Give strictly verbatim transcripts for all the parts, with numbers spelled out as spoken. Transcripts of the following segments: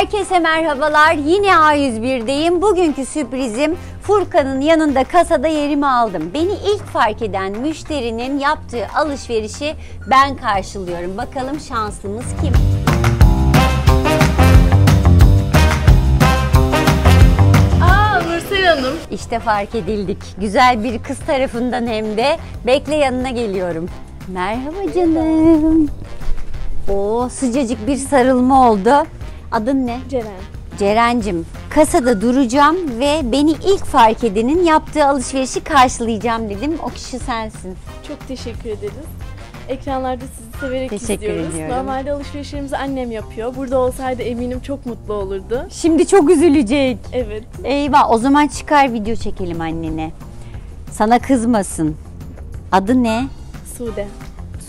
Herkese merhabalar. Yine A yüz birdeyim. Bugünkü sürprizim Furkan'ın yanında kasada yerimi aldım. Beni ilk fark eden müşterinin yaptığı alışverişi ben karşılıyorum. Bakalım şanslımız kim? Aa, Nursel Hanım. İşte fark edildik. Güzel bir kız tarafından hem de. Bekle, yanına geliyorum. Merhaba canım. Oo, sıcacık bir sarılma oldu. Adın ne? Ceren. Ceren'cim, kasada duracağım ve beni ilk fark edenin yaptığı alışverişi karşılayacağım dedim. O kişi sensin. Çok teşekkür ederiz. Ekranlarda sizi severek teşekkür izliyoruz. Ediyorum. Normalde alışverişlerimizi annem yapıyor. Burada olsaydı eminim çok mutlu olurdu. Şimdi çok üzülecek. Evet. Eyvah, o zaman çıkar video çekelim annene. Sana kızmasın. Adı ne? Sude.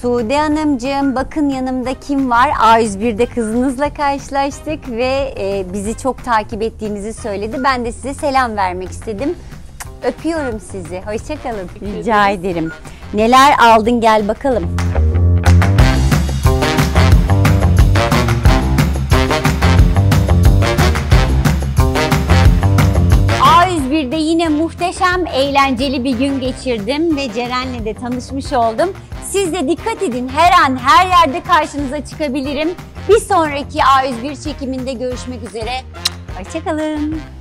Sude Hanımcığım, bakın yanımda kim var? A yüz birde kızınızla karşılaştık ve bizi çok takip ettiğinizi söyledi. Ben de size selam vermek istedim. Öpüyorum sizi. Hoşçakalın. Rica ederim. Neler aldın, gel bakalım. A yüz birde yine muhteşem, eğlenceli bir gün geçirdim ve Ceren'le de tanışmış oldum. Siz de dikkat edin, her an her yerde karşınıza çıkabilirim. Bir sonraki A yüz bir çekiminde görüşmek üzere. Hoşçakalın.